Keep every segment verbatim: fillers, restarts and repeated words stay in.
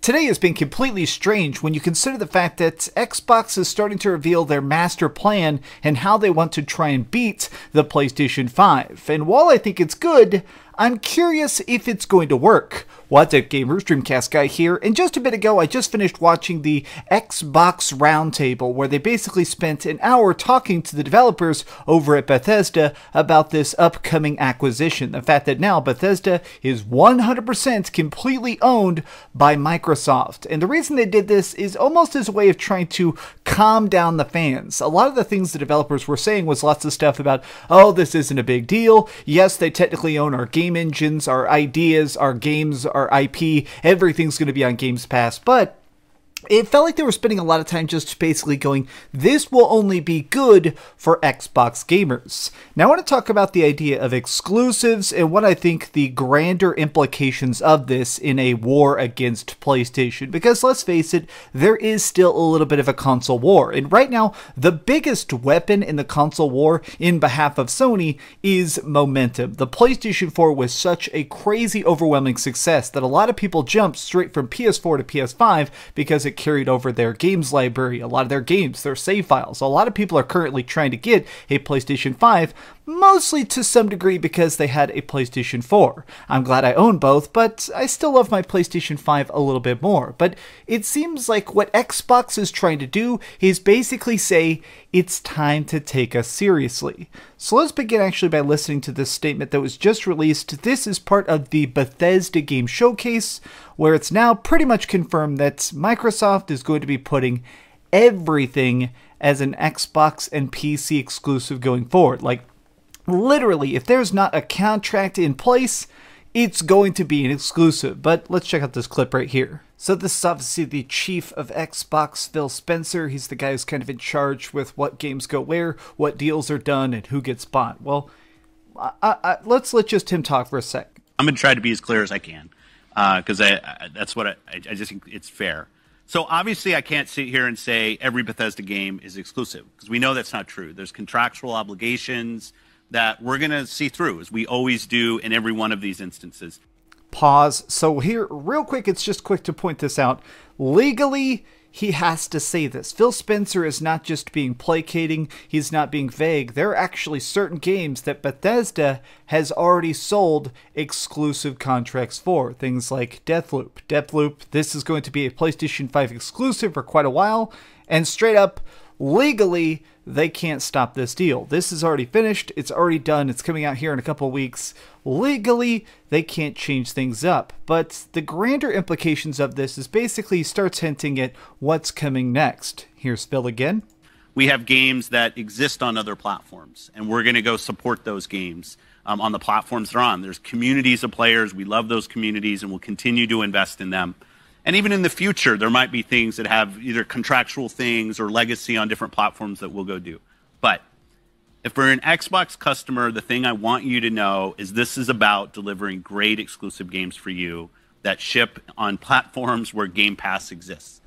Today has been completely strange when you consider the fact that Xbox is starting to reveal their master plan and how they want to try and beat the PlayStation five. And while I think it's good, I'm curious if it's going to work. What's up, gamers? DreamcastGuy here, and just a bit ago I just finished watching the Xbox Roundtable, where they basically spent an hour talking to the developers over at Bethesda about this upcoming acquisition. The fact that now Bethesda is one hundred percent completely owned by Microsoft. And the reason they did this is almost as a way of trying to calm down the fans. A lot of the things the developers were saying was lots of stuff about, oh, this isn't a big deal. Yes, they technically own our game engines, our ideas, our games, our I P, everything's going to be on Game Pass, but it felt like they were spending a lot of time just basically going, this will only be good for Xbox gamers. Now I want to talk about the idea of exclusives and what I think the grander implications of this in a war against PlayStation, because let's face it, there is still a little bit of a console war. And right now, the biggest weapon in the console war in behalf of Sony is momentum. The PlayStation four was such a crazy, overwhelming success that a lot of people jumped straight from P S four to P S five because it carried over their games library, a lot of their games, their save files. A lot of people are currently trying to get a PlayStation five, mostly to some degree because they had a PlayStation four. I'm glad I own both, but I still love my PlayStation five a little bit more. But it seems like what Xbox is trying to do is basically say, it's time to take us seriously. So let's begin actually by listening to this statement that was just released. This is part of the Bethesda Game Showcase, where it's now pretty much confirmed that Microsoft is going to be putting everything as an Xbox and P C exclusive going forward. Like, literally, if there's not a contract in place, it's going to be an exclusive. But let's check out this clip right here. So this is obviously the chief of Xbox, Phil Spencer. He's the guy who's kind of in charge with what games go where, what deals are done, and who gets bought. Well, I, I, let's let just him talk for a sec. I'm going to try to be as clear as I can. Because uh, I, I, that's what I, I just think it's fair. So obviously I can't sit here and say every Bethesda game is exclusive, because we know that's not true. There's contractual obligations that we're going to see through, as we always do in every one of these instances. Pause. So here, real quick, it's just quick to point this out. Legally, he has to say this. Phil Spencer is not just being placating. He's not being vague. There are actually certain games that Bethesda has already sold exclusive contracts for. Things like Deathloop. Deathloop, this is going to be a PlayStation five exclusive for quite a while. And straight up, legally, they can't stop this deal. This is already finished. It's already done. It's coming out here in a couple of weeks. Legally, they can't change things up. But the grander implications of this is basically starts hinting at what's coming next. Here's Phil again. We have games that exist on other platforms, and we're going to go support those games um, on the platforms they're on. There's communities of players. We love those communities, and we'll continue to invest in them. And even in the future, there might be things that have either contractual things or legacy on different platforms that we'll go do. But if we're an Xbox customer, the thing I want you to know is this is about delivering great exclusive games for you that ship on platforms where Game Pass exists.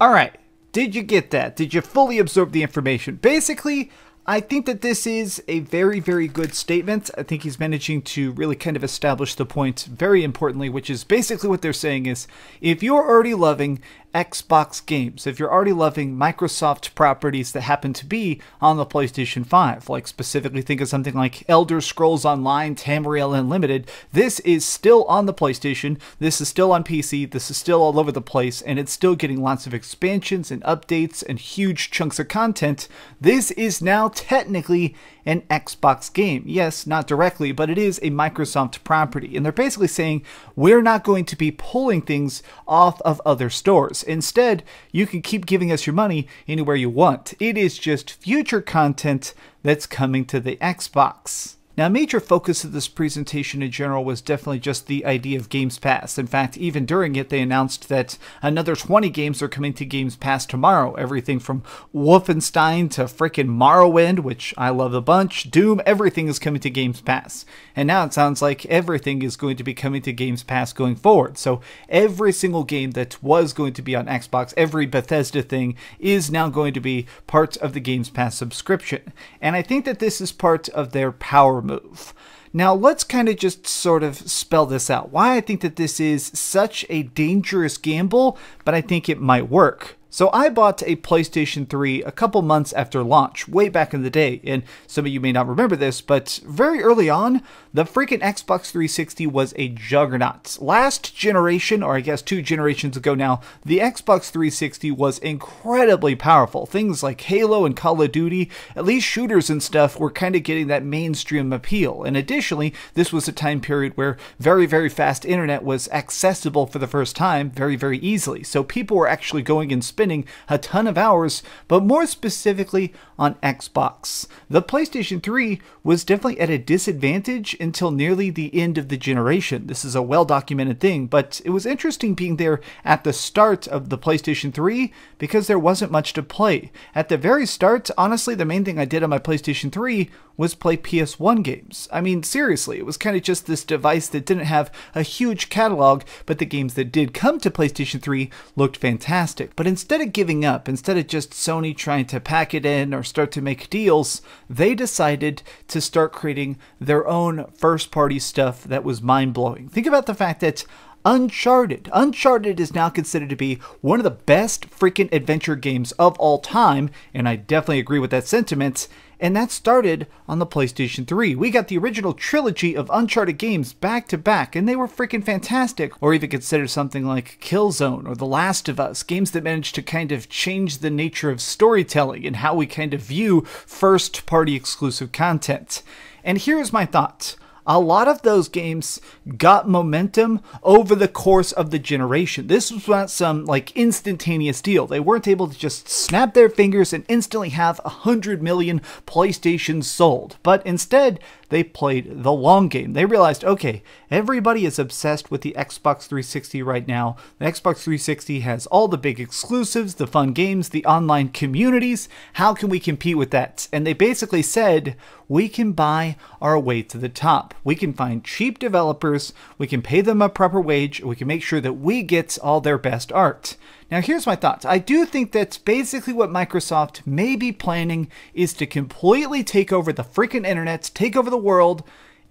All right. Did you get that? Did you fully absorb the information? Basically, I think that this is a very, very good statement. I think he's managing to really kind of establish the point very importantly, which is basically what they're saying is, if you're already loving Xbox games, if you're already loving Microsoft properties that happen to be on the PlayStation five, like specifically think of something like Elder Scrolls Online, Tamriel Unlimited, this is still on the PlayStation, this is still on P C, this is still all over the place, and it's still getting lots of expansions and updates and huge chunks of content. This is now technically an Xbox game. Yes, not directly, but it is a Microsoft property. And they're basically saying, we're not going to be pulling things off of other stores. Instead, you can keep giving us your money anywhere you want. It is just future content that's coming to the Xbox. Now, a major focus of this presentation in general was definitely just the idea of Games Pass. In fact, even during it, they announced that another twenty games are coming to Games Pass tomorrow. Everything from Wolfenstein to freaking Morrowind, which I love a bunch, Doom, everything is coming to Games Pass. And now it sounds like everything is going to be coming to Games Pass going forward. So every single game that was going to be on Xbox, every Bethesda thing, is now going to be part of the Games Pass subscription. And I think that this is part of their power move. Now let's kind of just sort of spell this out. Why I think that this is such a dangerous gamble, but I think it might work. So I bought a PlayStation three a couple months after launch, way back in the day, and some of you may not remember this, but very early on, the freaking Xbox three sixty was a juggernaut. Last generation, or I guess two generations ago now, the Xbox three sixty was incredibly powerful. Things like Halo and Call of Duty, at least shooters and stuff, were kind of getting that mainstream appeal. And additionally, this was a time period where very, very fast internet was accessible for the first time very, very easily. So people were actually going and spending spending a ton of hours, but more specifically on Xbox. The PlayStation three was definitely at a disadvantage until nearly the end of the generation. This is a well-documented thing, but it was interesting being there at the start of the PlayStation three because there wasn't much to play. At the very start, honestly, the main thing I did on my PlayStation three was play P S one games. I mean, seriously, it was kind of just this device that didn't have a huge catalog, but the games that did come to PlayStation three looked fantastic. But instead of giving up, instead of just Sony trying to pack it in or start to make deals, they decided to start creating their own first-party stuff that was mind-blowing. Think about the fact that Uncharted. Uncharted is now considered to be one of the best freaking adventure games of all time, and I definitely agree with that sentiment. And that started on the PlayStation three. We got the original trilogy of Uncharted games back to back, and they were freaking fantastic. Or even consider something like Killzone or The Last of Us, games that managed to kind of change the nature of storytelling and how we kind of view first-party exclusive content. And here's my thoughts. A lot of those games got momentum over the course of the generation. This was not some like instantaneous deal. They weren't able to just snap their fingers and instantly have one hundred million PlayStations sold. But instead, they played the long game. They realized, okay, everybody is obsessed with the Xbox three sixty right now. The Xbox three sixty has all the big exclusives, the fun games, the online communities. How can we compete with that? And they basically said, we can buy our way to the top. We can find cheap developers, we can pay them a proper wage, and we can make sure that we get all their best art. Now here's my thoughts. I do think that's basically what Microsoft may be planning, is to completely take over the freaking internet, take over the world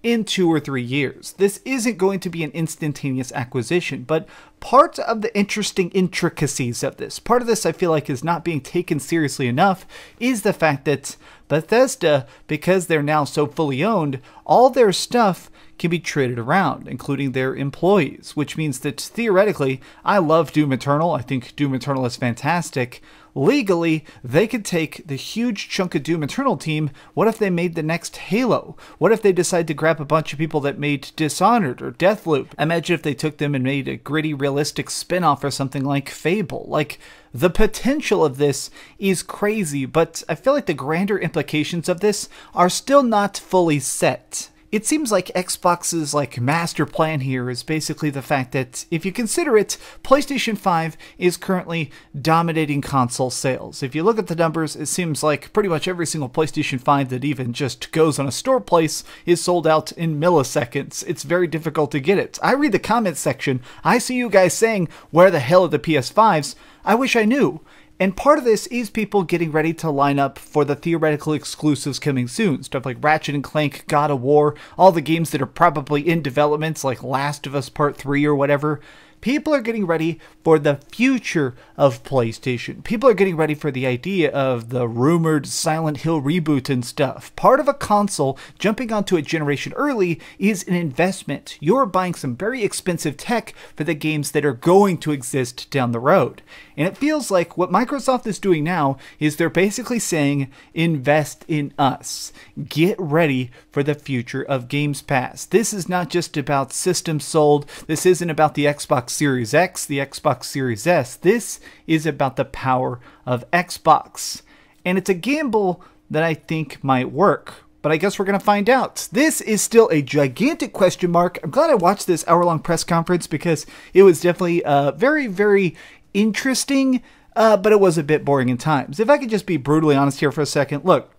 in two or three years. This isn't going to be an instantaneous acquisition, but part of the interesting intricacies of this, part of this I feel like is not being taken seriously enough, is the fact that Bethesda, because they're now so fully owned, all their stuff can be traded around, including their employees, which means that theoretically, I love Doom Eternal, I think Doom Eternal is fantastic. Legally, they could take the huge chunk of Doom Eternal team. What if they made the next Halo? What if they decide to grab a bunch of people that made Dishonored or Deathloop? Imagine if they took them and made a gritty, realistic spin-off or something like Fable. Like, the potential of this is crazy, but I feel like the grander implications of this are still not fully set. It seems like Xbox's like master plan here is basically the fact that, if you consider it, PlayStation five is currently dominating console sales. If you look at the numbers, it seems like pretty much every single PlayStation five that even just goes on a store place is sold out in milliseconds. It's very difficult to get it. I read the comments section, I see you guys saying, where the hell are the P S fives? I wish I knew. And part of this is people getting ready to line up for the theoretical exclusives coming soon. Stuff like Ratchet and Clank, God of War, all the games that are probably in development, like Last of Us Part three or whatever. People are getting ready for the future of PlayStation. People are getting ready for the idea of the rumored Silent Hill reboot and stuff. Part of a console jumping onto a generation early is an investment. You're buying some very expensive tech for the games that are going to exist down the road. And it feels like what Microsoft is doing now is they're basically saying, invest in us. Get ready for the future of Games Pass. This is not just about systems sold. This isn't about the Xbox Series X, the Xbox Series S. This is about the power of Xbox. And it's a gamble that I think might work. but I guess we're going to find out. This is still a gigantic question mark. I'm glad I watched this hour-long press conference because it was definitely uh, very, very interesting, uh, but it was a bit boring in times. If I could just be brutally honest here for a second, look,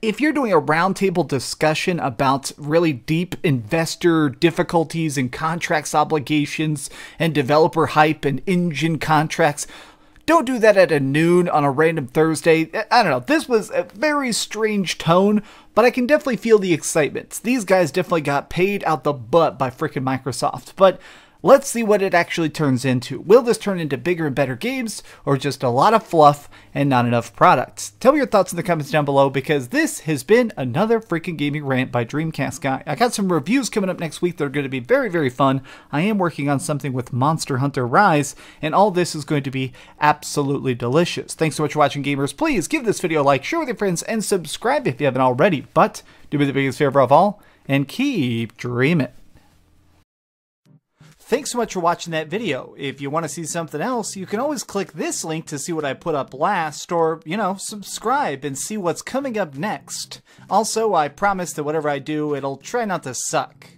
if you're doing a roundtable discussion about really deep investor difficulties and contracts obligations and developer hype and engine contracts, don't do that at a noon on a random Thursday. I don't know. This was a very strange tone, but I can definitely feel the excitement. These guys definitely got paid out the butt by freaking Microsoft. But let's see what it actually turns into. Will this turn into bigger and better games, or just a lot of fluff and not enough products? Tell me your thoughts in the comments down below, because this has been another freaking gaming rant by DreamcastGuy. I got some reviews coming up next week that are going to be very, very fun. I am working on something with Monster Hunter Rise, and all this is going to be absolutely delicious. Thanks so much for watching, gamers. Please give this video a like, share with your friends, and subscribe if you haven't already. But do me the biggest favor of all, and keep dreaming. Thanks so much for watching that video. If you want to see something else, you can always click this link to see what I put up last, or, you know, subscribe and see what's coming up next. Also, I promise that whatever I do, it'll try not to suck.